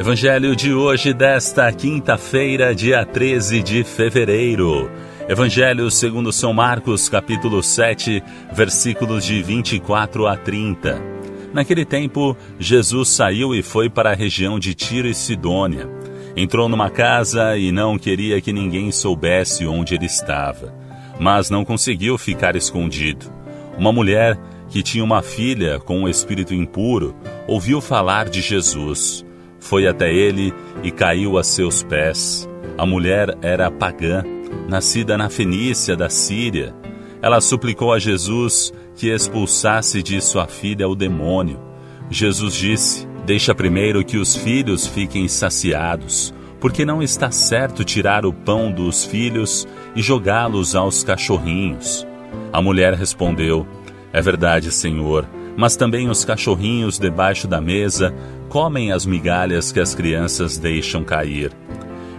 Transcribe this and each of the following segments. Evangelho de hoje, desta quinta-feira, dia 13 de fevereiro. Evangelho segundo São Marcos, capítulo 7, versículos de 24 a 30. Naquele tempo, Jesus saiu e foi para a região de Tiro e Sidônia. Entrou numa casa e não queria que ninguém soubesse onde ele estava, mas não conseguiu ficar escondido. Uma mulher que tinha uma filha com um espírito impuro ouviu falar de Jesus. Foi até ele e caiu a seus pés. A mulher era pagã, nascida na Fenícia da Síria. Ela suplicou a Jesus que expulsasse de sua filha o demônio. Jesus disse: "Deixa primeiro que os filhos fiquem saciados, porque não está certo tirar o pão dos filhos e jogá-los aos cachorrinhos." A mulher respondeu: "É verdade, Senhor, mas também os cachorrinhos debaixo da mesa comem as migalhas que as crianças deixam cair."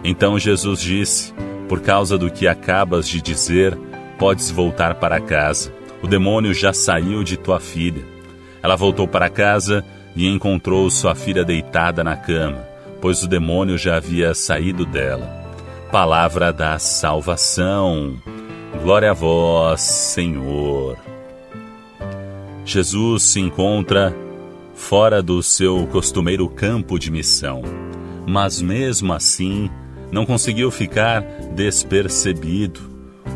Então Jesus disse: "Por causa do que acabas de dizer, podes voltar para casa. O demônio já saiu de tua filha." Ela voltou para casa e encontrou sua filha deitada na cama, pois o demônio já havia saído dela. Palavra da salvação. Glória a vós, Senhor. Jesus se encontra fora do seu costumeiro campo de missão, mas mesmo assim não conseguiu ficar despercebido.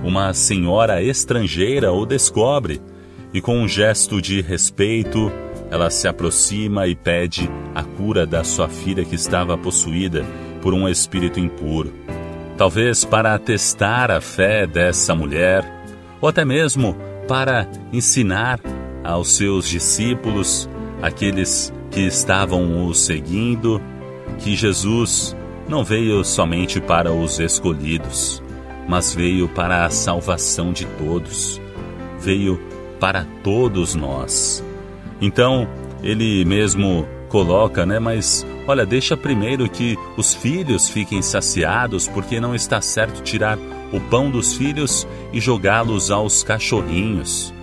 Uma senhora estrangeira o descobre e, com um gesto de respeito, ela se aproxima e pede a cura da sua filha, que estava possuída por um espírito impuro. Talvez para testar a fé dessa mulher, ou até mesmo para ensinar aos seus discípulos, aqueles que estavam o seguindo, que Jesus não veio somente para os escolhidos, mas veio para a salvação de todos, veio para todos nós. Então, ele mesmo coloca, mas olha, deixa primeiro que os filhos fiquem saciados, porque não está certo tirar o pão dos filhos e jogá-los aos cachorrinhos.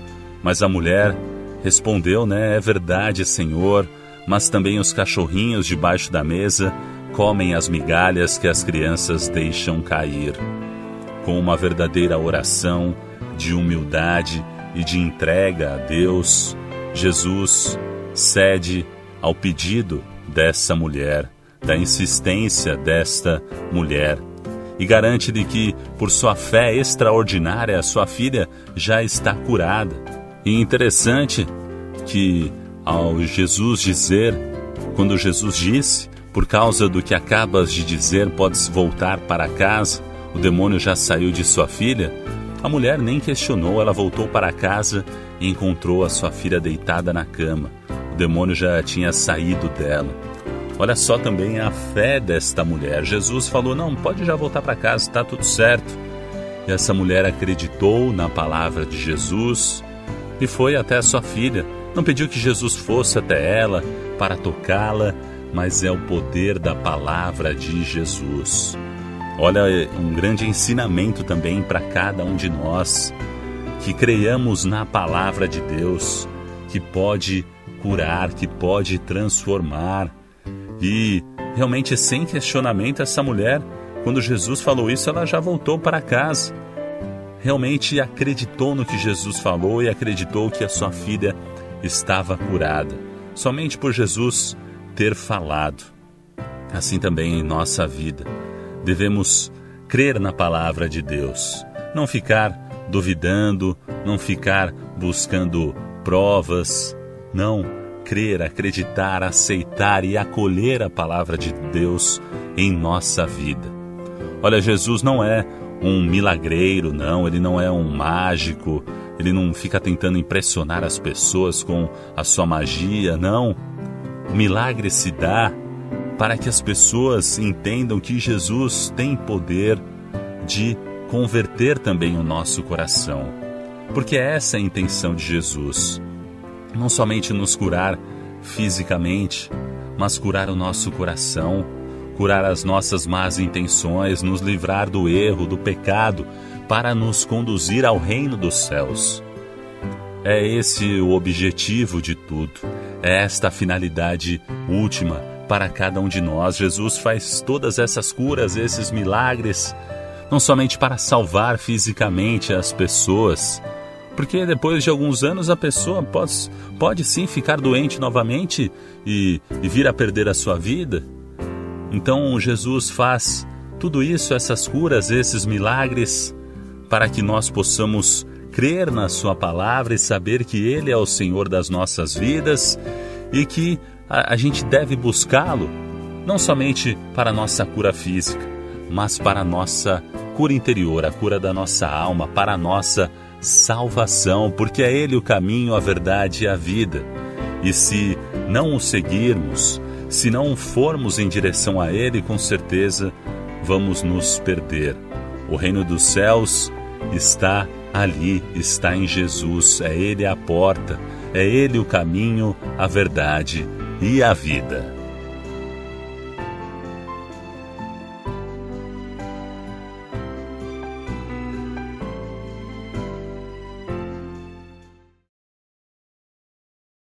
Mas a mulher respondeu, "É verdade, Senhor, mas também os cachorrinhos debaixo da mesa comem as migalhas que as crianças deixam cair." Com uma verdadeira oração de humildade e de entrega a Deus, Jesus cede ao pedido dessa mulher, da insistência desta mulher, e garante-lhe que, por sua fé extraordinária, a sua filha já está curada. E interessante que, quando Jesus disse, "Por causa do que acabas de dizer, podes voltar para casa, o demônio já saiu de sua filha", a mulher nem questionou, ela voltou para casa e encontrou a sua filha deitada na cama. O demônio já tinha saído dela. Olha só também a fé desta mulher. Jesus falou, "Não, pode já voltar para casa, está tudo certo." E essa mulher acreditou na palavra de Jesus e foi até a sua filha. Não pediu que Jesus fosse até ela para tocá-la, mas é o poder da palavra de Jesus. Olha, um grande ensinamento também para cada um de nós, que creiamos na palavra de Deus, que pode curar, que pode transformar. E realmente, sem questionamento, essa mulher, quando Jesus falou isso, ela já voltou para casa. Realmente acreditou no que Jesus falou e acreditou que a sua filha estava curada, somente por Jesus ter falado. Assim também em nossa vida, devemos crer na palavra de Deus, não ficar duvidando, não ficar buscando provas, não, crer, acreditar, aceitar e acolher a palavra de Deus em nossa vida. Olha, Jesus não é um milagreiro, não, ele não é um mágico, ele não fica tentando impressionar as pessoas com a sua magia, não. O milagre se dá para que as pessoas entendam que Jesus tem poder de converter também o nosso coração, porque essa é a intenção de Jesus, não somente nos curar fisicamente, mas curar o nosso coração, curar as nossas más intenções, nos livrar do erro, do pecado, para nos conduzir ao reino dos céus. É esse o objetivo de tudo, é esta a finalidade última para cada um de nós. Jesus faz todas essas curas, esses milagres, não somente para salvar fisicamente as pessoas, porque depois de alguns anos a pessoa pode sim ficar doente novamente e vir a perder a sua vida. Então Jesus faz tudo isso, essas curas, esses milagres, para que nós possamos crer na sua palavra e saber que Ele é o Senhor das nossas vidas e que a gente deve buscá-lo, não somente para a nossa cura física, mas para a nossa cura interior, a cura da nossa alma, para a nossa salvação, porque é Ele o caminho, a verdade e a vida. E se não o seguirmos, se não formos em direção a Ele, com certeza vamos nos perder. O reino dos céus está ali, está em Jesus, é Ele a porta, é Ele o caminho, a verdade e a vida.